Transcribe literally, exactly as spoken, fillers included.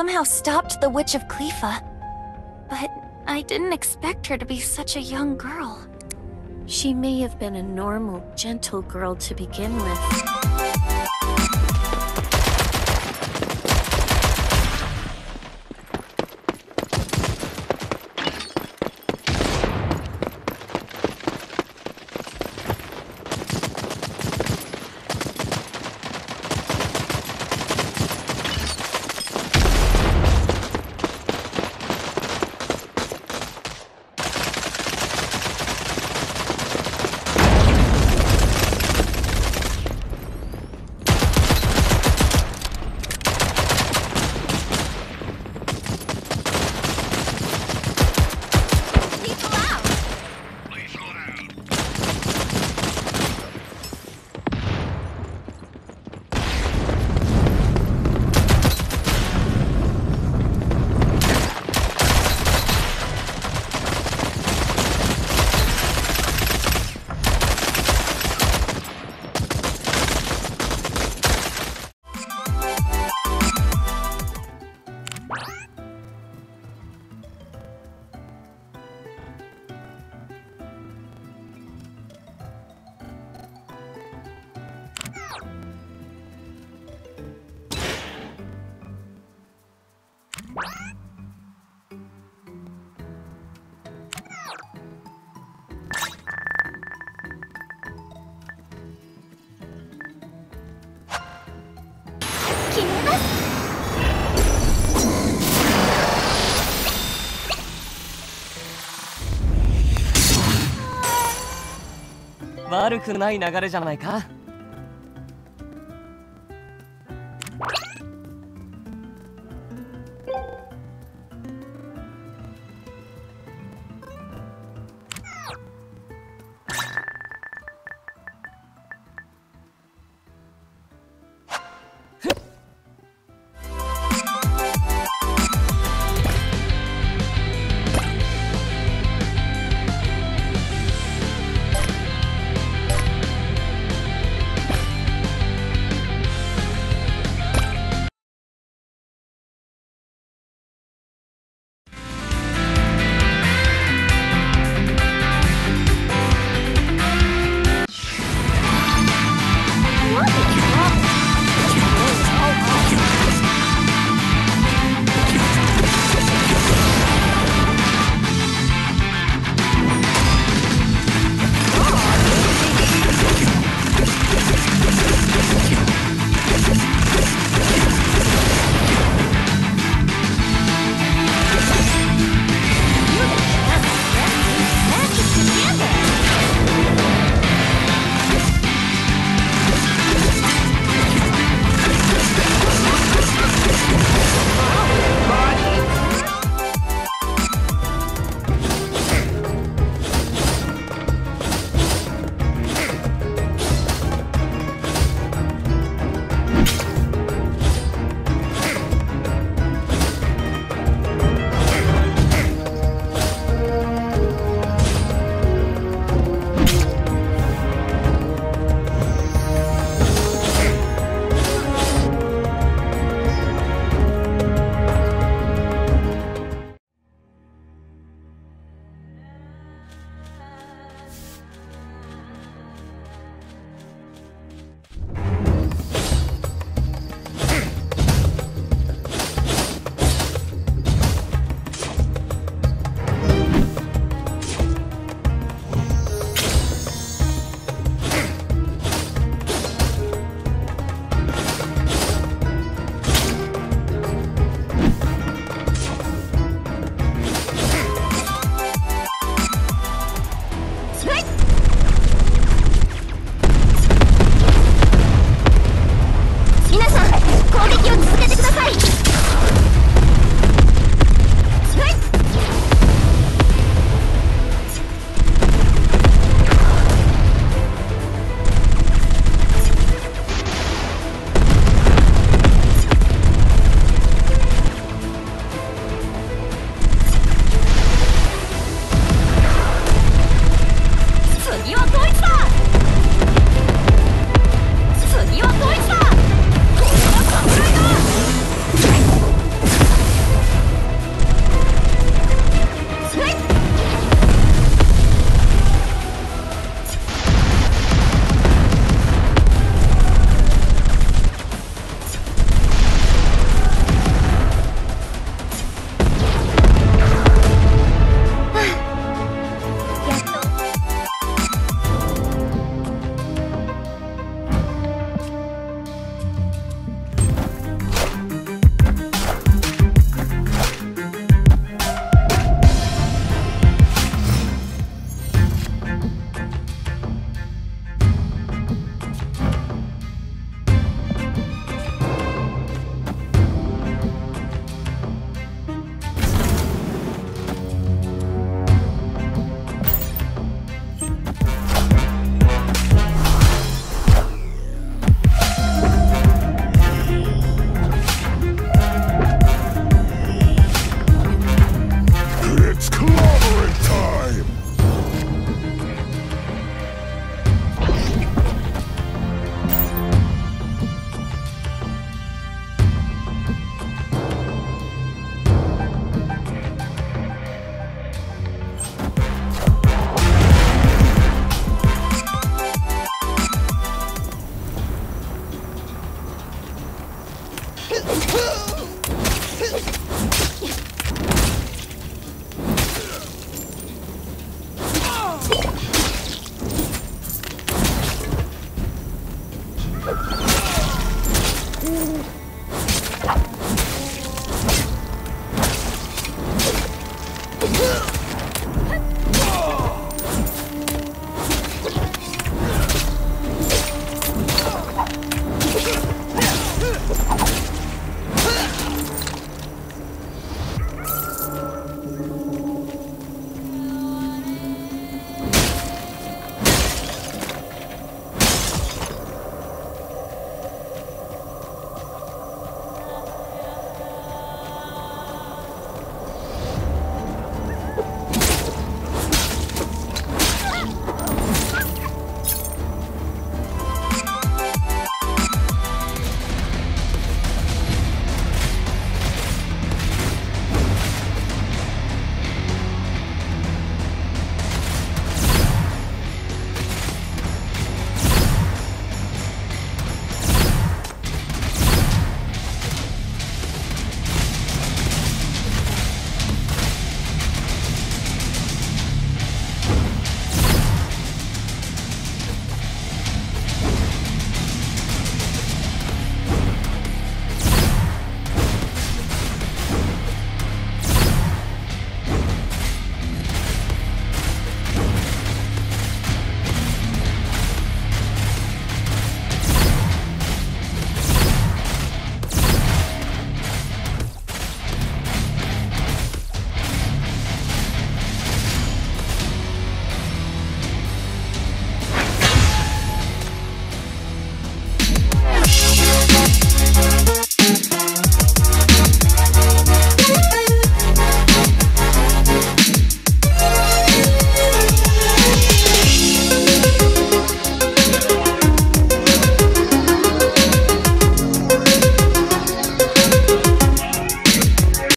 somehow stopped the Witch of Clefa, but I didn't expect her to be such a young girl. She may have been a normal, gentle girl to begin with. Not a good idea, right?